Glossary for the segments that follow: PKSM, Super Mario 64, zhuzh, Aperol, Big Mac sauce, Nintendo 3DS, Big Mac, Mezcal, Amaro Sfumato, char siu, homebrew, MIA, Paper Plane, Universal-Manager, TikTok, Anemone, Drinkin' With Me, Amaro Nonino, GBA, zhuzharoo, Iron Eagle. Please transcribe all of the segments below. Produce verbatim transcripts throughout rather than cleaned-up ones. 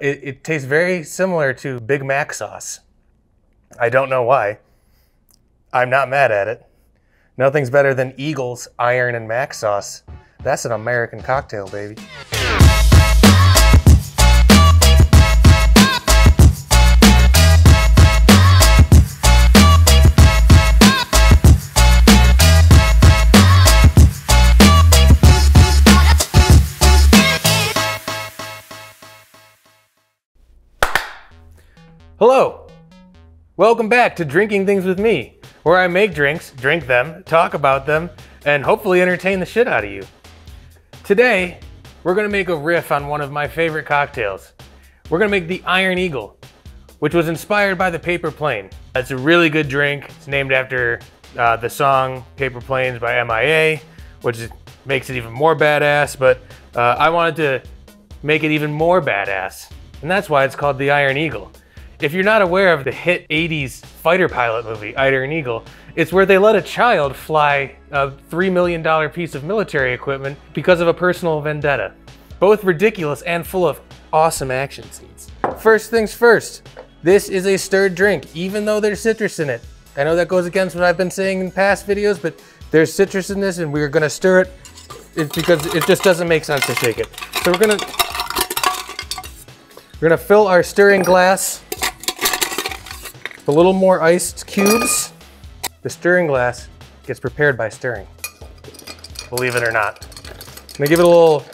It, it tastes very similar to Big Mac sauce. I don't know why. I'm not mad at it. Nothing's better than Eagle's Iron and Mac sauce. That's an American cocktail, baby. Hello, welcome back to Drinking Things With Me, where I make drinks, drink them, talk about them, and hopefully entertain the shit out of you. Today, we're gonna make a riff on one of my favorite cocktails. We're gonna make the Iron Eagle, which was inspired by the Paper Plane. It's a really good drink. It's named after uh, the song Paper Planes by M I A, which makes it even more badass, but uh, I wanted to make it even more badass, and that's why it's called the Iron Eagle. If you're not aware of the hit eighties fighter pilot movie, Iron Eagle, it's where they let a child fly a three million dollar piece of military equipment because of a personal vendetta. Both ridiculous and full of awesome action scenes. First things first, this is a stirred drink, even though there's citrus in it. I know that goes against what I've been saying in past videos, but there's citrus in this and we're gonna stir it. It's because it just doesn't make sense to shake it. So we're gonna, we're gonna fill our stirring glass a little more iced cubes. The stirring glass gets prepared by stirring, believe it or not. I'm gonna give it a little,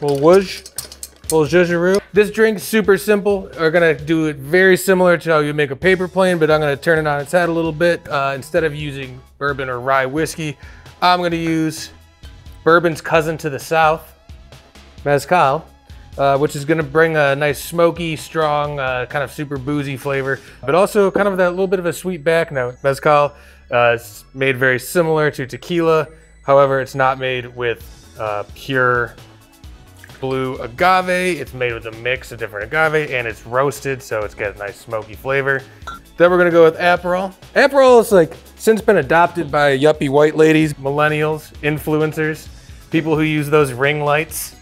little whoosh, a little zhuzharoo. This drink's super simple. We're gonna do it very similar to how you make a Paper Plane, but I'm gonna turn it on its head a little bit. Uh, instead of using bourbon or rye whiskey, I'm gonna use bourbon's cousin to the south, Mezcal. Uh, which is gonna bring a nice smoky, strong, uh, kind of super boozy flavor, but also kind of that little bit of a sweet back note. Mezcal uh, is made very similar to tequila. However, it's not made with uh, pure blue agave. It's made with a mix of different agave and it's roasted, so it's got a nice smoky flavor. Then we're gonna go with Aperol. Aperol has like, since been adopted by yuppie white ladies, millennials, influencers, people who use those ring lights.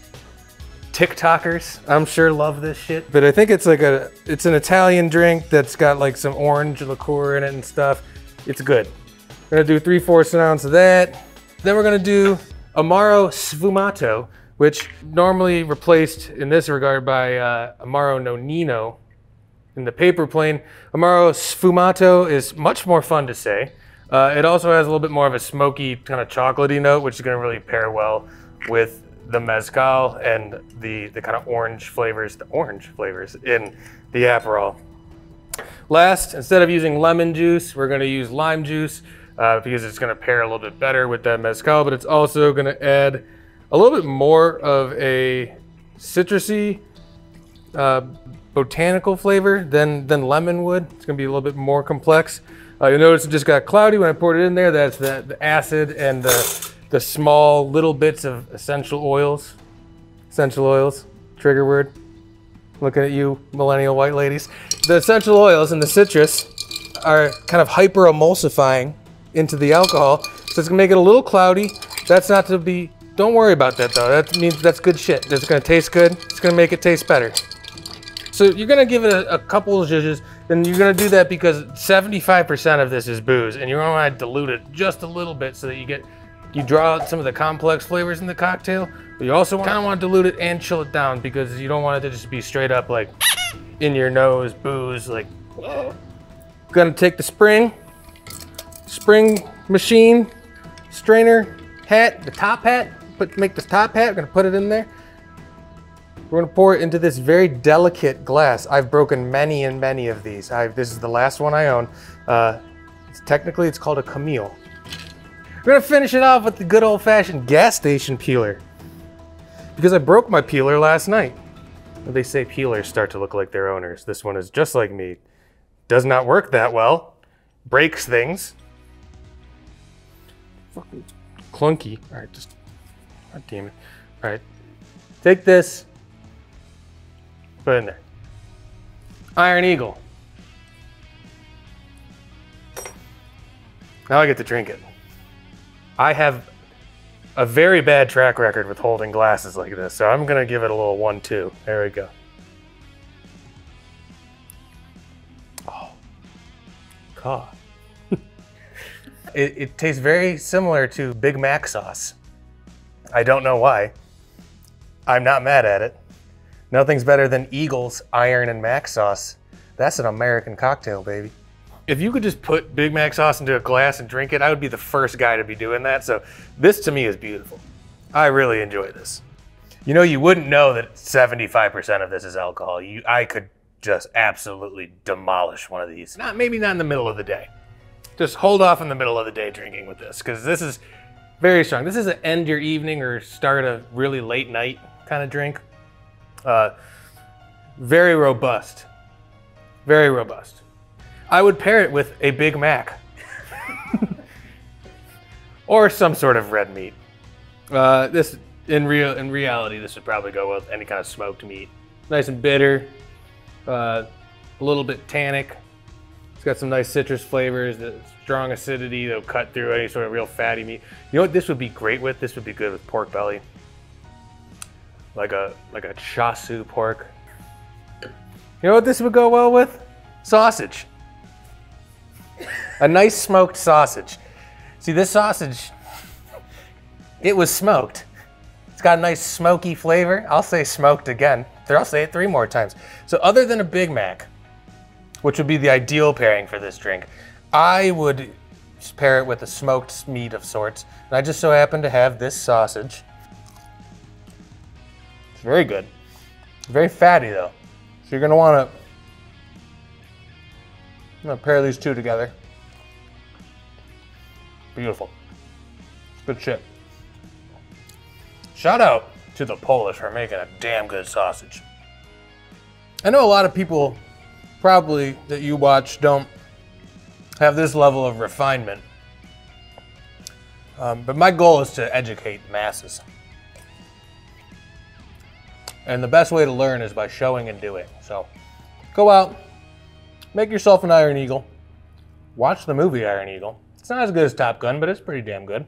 TikTokers, I'm sure, love this shit. But I think it's like a, it's an Italian drink that's got like some orange liqueur in it and stuff. It's good. We're gonna do three fourths an ounce of that. Then we're gonna do Amaro Sfumato, which normally replaced in this regard by uh, Amaro Nonino in the Paper Plane. Amaro Sfumato is much more fun to say. Uh, it also has a little bit more of a smoky kind of chocolatey note, which is gonna really pair well with the Mezcal and the, the kind of orange flavors, the orange flavors in the Aperol. Last, instead of using lemon juice, we're gonna use lime juice uh, because it's gonna pair a little bit better with that Mezcal, but it's also gonna add a little bit more of a citrusy uh, botanical flavor than, than lemon would. It's gonna be a little bit more complex. Uh, you'll notice it just got cloudy when I poured it in there. That's the, the acid and the the small little bits of essential oils. Essential oils, trigger word. Looking at you, millennial white ladies. The essential oils and the citrus are kind of hyper-emulsifying into the alcohol, so it's gonna make it a little cloudy. That's not to be, don't worry about that though. That means that's good shit. It's gonna taste good. It's gonna make it taste better. So you're gonna give it a, a couple of zhuzhes, and you're gonna do that because seventy-five percent of this is booze, and you're gonna wanna dilute it just a little bit so that you get, you draw out some of the complex flavors in the cocktail, but you also kind of want to dilute it and chill it down because you don't want it to just be straight up like in your nose, booze, like. Whoa. Gonna take the spring, spring machine, strainer, hat, the top hat, put, make the top hat, we're gonna put it in there. We're gonna pour it into this very delicate glass. I've broken many and many of these. I've, this is the last one I own. Uh, it's, technically it's called a Camille. We're gonna finish it off with the good old-fashioned gas station peeler because I broke my peeler last night. They say peelers start to look like their owners. This one is just like me. Does not work that well. Breaks things. Fucking clunky. All right, just, God damn it. All right, take this, put it in there. Iron Eagle. Now I get to drink it. I have a very bad track record with holding glasses like this, so I'm gonna give it a little one two. There we go. God. It, it tastes very similar to Big Mac sauce. I don't know why. I'm not mad at it. Nothing's better than Eagle's Iron and Mac sauce. That's an American cocktail, baby. If you could just put Big Mac sauce into a glass and drink it, I would be the first guy to be doing that. So this to me is beautiful. I really enjoy this. You know, you wouldn't know that seventy-five percent of this is alcohol. You, I could just absolutely demolish one of these. Not, maybe not in the middle of the day. Just hold off in the middle of the day drinking with this, because this is very strong. This is an end your evening or start a really late night kind of drink. Uh, very robust, very robust. I would pair it with a Big Mac or some sort of red meat. Uh, this in real in reality, this would probably go with any kind of smoked meat. Nice and bitter, uh, a little bit tannic. It's got some nice citrus flavors, the strong acidity that'll cut through any sort of real fatty meat. You know what this would be great with? This would be good with pork belly, like a like a char siu pork. You know what this would go well with? Sausage. A nice smoked sausage. See, this sausage, it was smoked. It's got a nice smoky flavor. I'll say smoked again. I'll say it three more times. So other than a Big Mac, which would be the ideal pairing for this drink, I would pair it with a smoked meat of sorts. And I just so happen to have this sausage. It's very good. Very fatty though. So you're gonna wanna, I'm gonna pair these two together. Beautiful. Good shit. Shout out to the Polish for making a damn good sausage. I know a lot of people probably that you watch don't have this level of refinement, um, but my goal is to educate the masses. And the best way to learn is by showing and doing. So go out, make yourself an Iron Eagle, watch the movie Iron Eagle. It's not as good as Top Gun, but it's pretty damn good.